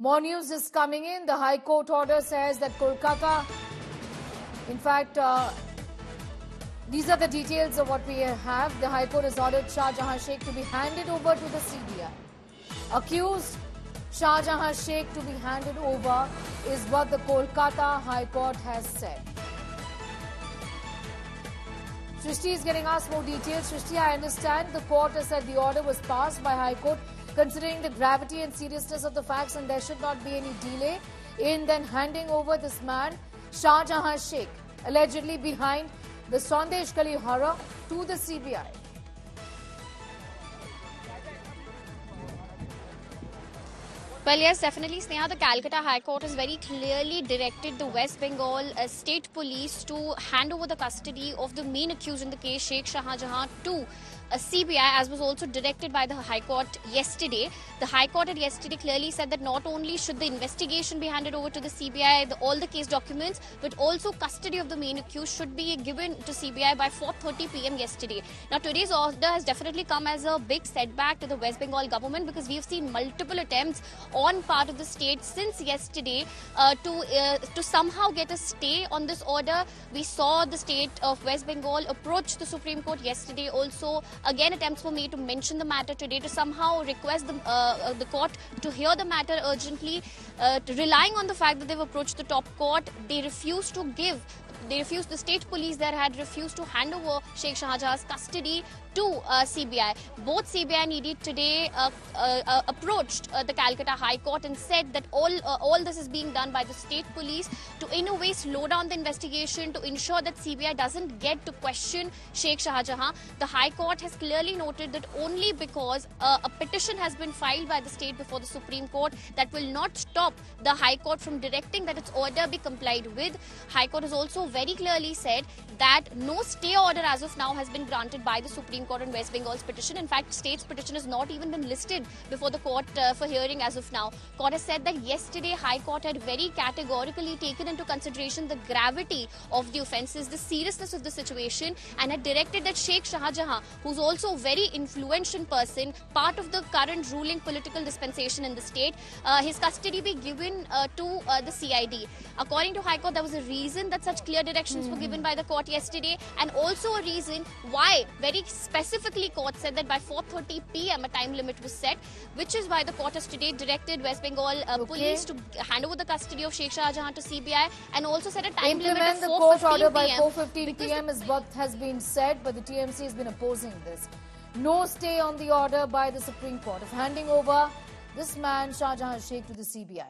More news is coming in. The High Court order says that Kolkata, in fact, these are the details of what we have. The High Court has ordered Shah Jahan Sheikh to be handed over to the CBI. Accused Shah Jahan Sheikh to be handed over is what the Kolkata High Court has said. Srishti is getting us more details. Srishti, I understand the court has said the order was passed by High Court considering the gravity and seriousness of the facts, and there should not be any delay in then handing over this man, Shah Jahan Sheikh, allegedly behind the Sandeshkhali horror, to the CBI. Well, yes, definitely, Sneha, the Calcutta High Court has very clearly directed the West Bengal State Police to hand over the custody of the main accused in the case, Sheikh Shah Jahan, to CBI, as was also directed by the High Court yesterday. The High Court had yesterday clearly said that not only should the investigation be handed over to the CBI, all the case documents, but also custody of the main accused should be given to CBI by 4:30 p.m. yesterday. Now, today's order has definitely come as a big setback to the West Bengal government, because we've seen multiple attempts on part of the state since yesterday to somehow get a stay on this order. We saw the state of West Bengal approach the Supreme Court yesterday also. Again, attempts were made to mention the matter today, to somehow request the court to hear the matter urgently, relying on the fact that they've approached the top court. The state police there had refused to hand over Sheikh Shah Jahan's custody to CBI. Both CBI and ED today approached the Calcutta High Court and said that all this is being done by the state police to, in a way, slow down the investigation, to ensure that CBI doesn't get to question Sheikh Shah Jahan. The High Court has clearly noted that only because a petition has been filed by the state before the Supreme Court, that will not stop the High Court from directing that its order be complied with. High Court has also very clearly said that no stay order as of now has been granted by the Supreme Court on West Bengal's petition. In fact, state's petition has not even been listed before the court for hearing as of now. Court has said that yesterday High Court had very categorically taken into consideration the gravity of the offences, the seriousness of the situation, and had directed that Sheikh Shah Jahan, who's also a very influential person, part of the current ruling political dispensation in the state, his custody be given to the CID. According to High Court, there was a reason that such clear directions were given by the court yesterday, and also a reason why very specifically court said that by 4:30 p.m. a time limit was set, which is why the court has today directed West Bengal police to hand over the custody of Sheikh Shah Jahan to CBI, and also set a time limit of 4:15 p.m. is what has been said, but the TMC has been opposing this. No stay on the order by the Supreme Court of handing over this man Shah Jahan Sheikh to the CBI.